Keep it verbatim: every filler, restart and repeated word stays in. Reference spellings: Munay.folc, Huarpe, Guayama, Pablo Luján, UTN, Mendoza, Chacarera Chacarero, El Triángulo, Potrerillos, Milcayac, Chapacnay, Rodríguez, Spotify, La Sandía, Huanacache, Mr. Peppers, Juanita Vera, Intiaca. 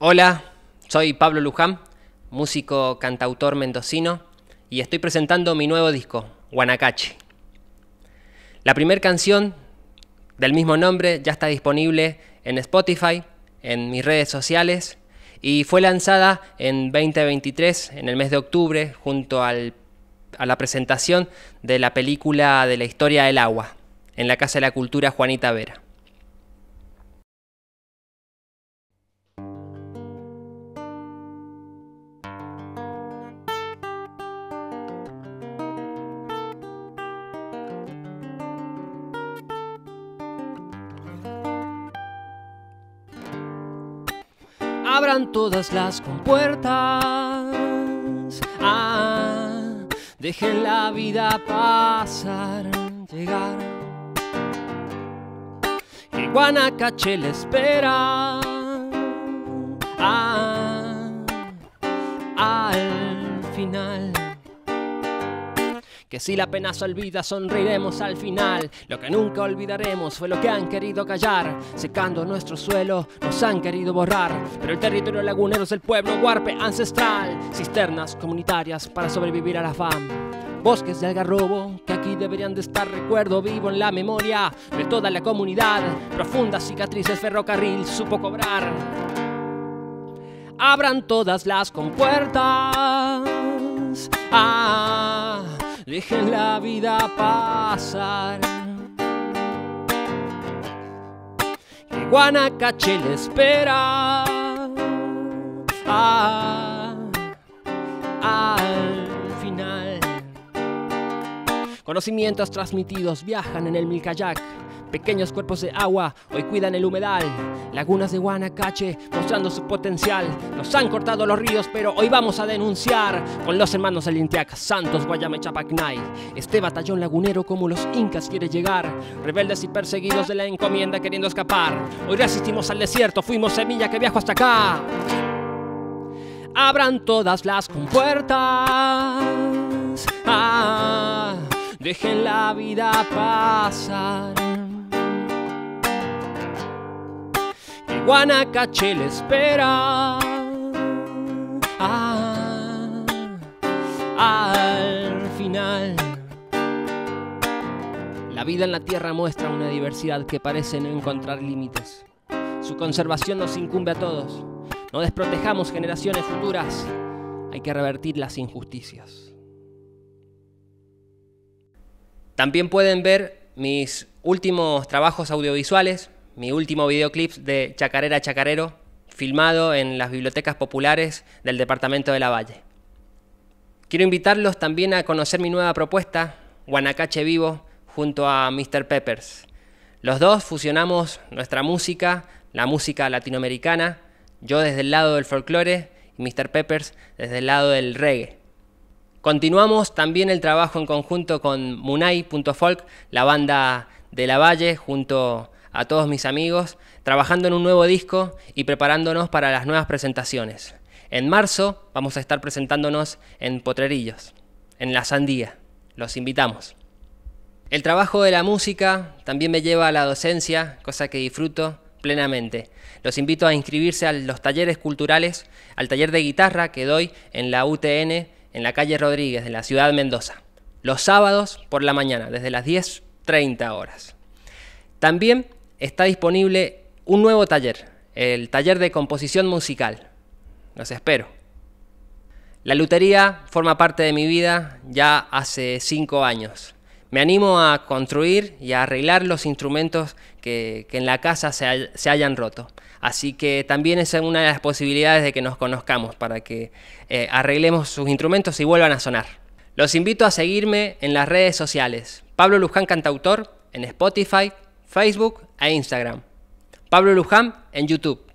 Hola, soy Pablo Luján, músico cantautor mendocino, y estoy presentando mi nuevo disco, Huanacache. La primera canción del mismo nombre ya está disponible en Spotify, en mis redes sociales, y fue lanzada en veinte veintitrés, en el mes de octubre, junto al, a la presentación de la película de la historia del agua, en la Casa de la Cultura Juanita Vera. Abran todas las compuertas, ah, dejen la vida pasar, llegar, que Huanacache le espera, ah, al final. Que si la pena se olvida, sonreiremos al final. Lo que nunca olvidaremos fue lo que han querido callar. Secando nuestro suelo, nos han querido borrar. Pero el territorio lagunero es el pueblo huarpe ancestral. Cisternas comunitarias para sobrevivir a la fam. Bosques de algarrobo que aquí deberían de estar. Recuerdo vivo en la memoria de toda la comunidad. Profundas cicatrices ferrocarril supo cobrar. Abran todas las compuertas, ah, dejen la vida pasar, que Huanacache le espera, ah, al final. Conocimientos transmitidos viajan en el Milcayac. Pequeños cuerpos de agua hoy cuidan el humedal. Lagunas de Huanacache mostrando su potencial. Nos han cortado los ríos, pero hoy vamos a denunciar con los hermanos del Intiaca, Santos, Guayama y Chapacnay. Este batallón lagunero como los incas quiere llegar. Rebeldes y perseguidos de la encomienda queriendo escapar. Hoy resistimos al desierto, fuimos semilla que viajó hasta acá. Abran todas las compuertas, ah, dejen la vida pasar, que Huanacache le espera, ah, al final. La vida en la tierra muestra una diversidad que parece no encontrar límites. Su conservación nos incumbe a todos. No desprotejamos generaciones futuras. Hay que revertir las injusticias. También pueden ver mis últimos trabajos audiovisuales, mi último videoclip de Chacarera Chacarero, filmado en las bibliotecas populares del departamento de La Valle. Quiero invitarlos también a conocer mi nueva propuesta, Huanacache Vivo, junto a mister Peppers. Los dos fusionamos nuestra música, la música latinoamericana, yo desde el lado del folclore y mister Peppers desde el lado del reggae. Continuamos también el trabajo en conjunto con Munay punto folk, la banda de La Valle, junto a todos mis amigos, trabajando en un nuevo disco y preparándonos para las nuevas presentaciones. En marzo vamos a estar presentándonos en Potrerillos, en La Sandía. Los invitamos. El trabajo de la música también me lleva a la docencia, cosa que disfruto plenamente. Los invito a inscribirse a los talleres culturales, al taller de guitarra que doy en la U T N, en la calle Rodríguez, de la ciudad de Mendoza, los sábados por la mañana, desde las diez treinta horas. También está disponible un nuevo taller, el taller de composición musical. Los espero. La lutería forma parte de mi vida ya hace cinco años. Me animo a construir y a arreglar los instrumentos que, que en la casa se, hay, se hayan roto. Así que también es una de las posibilidades de que nos conozcamos para que eh, arreglemos sus instrumentos y vuelvan a sonar. Los invito a seguirme en las redes sociales. Pablo Luján Cantautor en Spotify, Facebook e Instagram. Pablo Luján en YouTube.